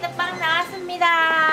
프라이드 빵 나왔습니다.